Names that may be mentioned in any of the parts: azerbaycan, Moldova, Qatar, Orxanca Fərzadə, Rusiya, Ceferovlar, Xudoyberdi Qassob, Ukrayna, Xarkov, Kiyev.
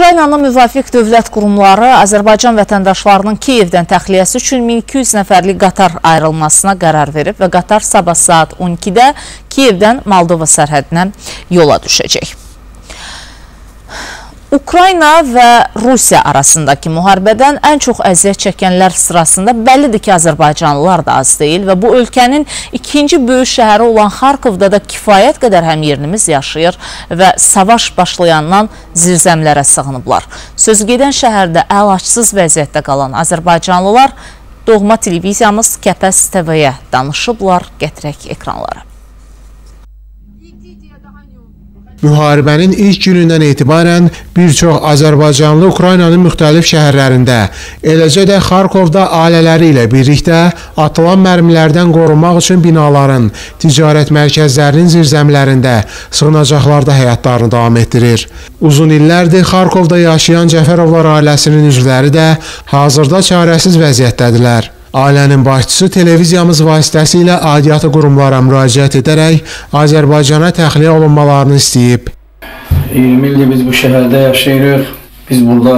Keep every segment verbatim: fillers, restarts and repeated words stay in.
Ukraynanın müvafiq dövlət qurumları Azərbaycan vətəndaşlarının Kiyevdən təxliyəsi üçün min iki yüz nəfərlik qatar ayrılmasına qərar verib və qatar sabah saat on ikidə Kiyevdən Moldova sərhədinə yola düşəcək. Ukrayna və Rusiya arasındakı müharibədən ən çox əziyyət çəkənlər sırasında bəllidir ki, Azərbaycanlılar da az deyil və bu ölkənin ikinci böyük şəhəri olan Xarkovda da kifayət qədər həmyernimiz yaşayır və savaş başlayandan zirzəmlərə sığınıblar. Sözügedən şəhərdə əlaçsız vəziyyətdə qalan Azərbaycanlılar doğma televiziyamız Kəpəz T V-yə danışıblar, gətirək ekranlara. Müharibənin ilk günündən etibarən bir çox Azərbaycanlı Ukraynanın müxtəlif şəhərlərində, eləcə də Xarkovda ailələri ilə birlikdə atılan mərmilərdən qorunmaq üçün binaların, ticarət mərkəzlərinin zirzəmlərində, sığınacaqlarda həyatlarını davam etdirir. Uzun illərdir Xarkovda yaşayan Ceferovlar ailəsinin üzvləri də hazırda çarəsiz vəziyyətdədirlər. Ailənin başçısı televiziyamız vasitəsilə aidiyyatı qurumlara müraciət edərək Azərbaycana təxliyə olunmalarını istəyib. iyirmi ildir biz bu şəhərdə yaşayırıq, biz burada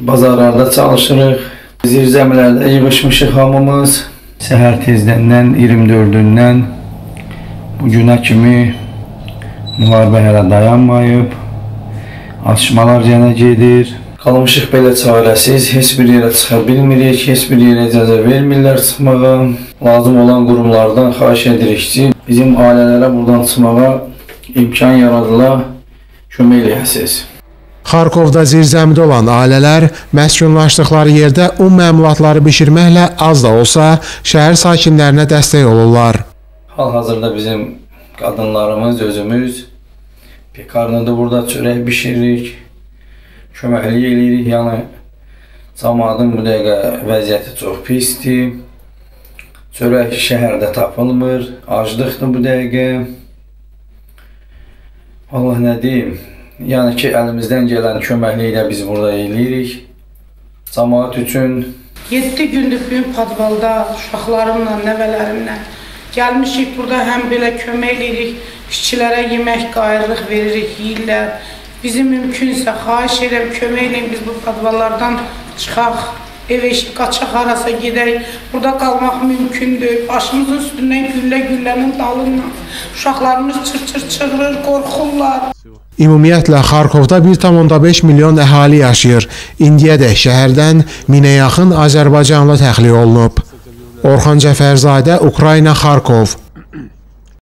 bazarlarda çalışırıq, zirzəmlərdə yığışmışıq hamımız. Səhər tezdəndən iyirmi dördündən bu günə kimi müharibə hələ dayanmayıb, atışmalar yenə gedir. Qalmışıq belə çarəsiz, heç bir yerə çıxa bilmirik, heç bir yerə icazə vermirlər çıxmağa. Lazım olan qurumlardan xahiş edirik ki, bizim ailələrə buradan çıxmağa imkan yaradıla kömək eləyəsiniz. Xarkovda zirzəmidə olan ailələr məskunlaşdıqları yerdə un məmulatları bişirməklə az da olsa şəhər sakinlərinə dəstək olurlar. Hal-hazırda bizim qadınlarımız, özümüz pekarnada burada çörək bişiririk. Köməklik eləyirik, yəni cəmiyyətin bu dəqiqə vəziyyəti çox pisdir, çörək şəhərdə tapılmır, aclıqdır bu dəqiqə. Allah nə deyim, yəni ki, əlimizdən gələn köməkliyi də biz burada eləyirik, cəmiyyət üçün. yeddi gündür bu podvalda uşaqlarımla, nəvələrimlə gəlmişik, burada həm belə kömək eləyirik, işçilərə yemək, qayırlıq veririk, yeyirlər. Bizim mümkünsə, xahiş edəm, kömək edəm, biz bu podvallardan çıxaq, evə qaçaq arasa gedək. Burada qalmaq mümkündür. Başımızın üstündən güllə-güllənin dalından uşaqlarımız çır-çır çığırır, qorxurlar. Ümumiyyətlə, Xarkovda bir tam onda beş milyon əhali yaşayır. İndiyədək şəhərdən minə yaxın Azərbaycanlı təxliyə olunub. Orxanca Fərzadə, Ukrayna, Xarkov.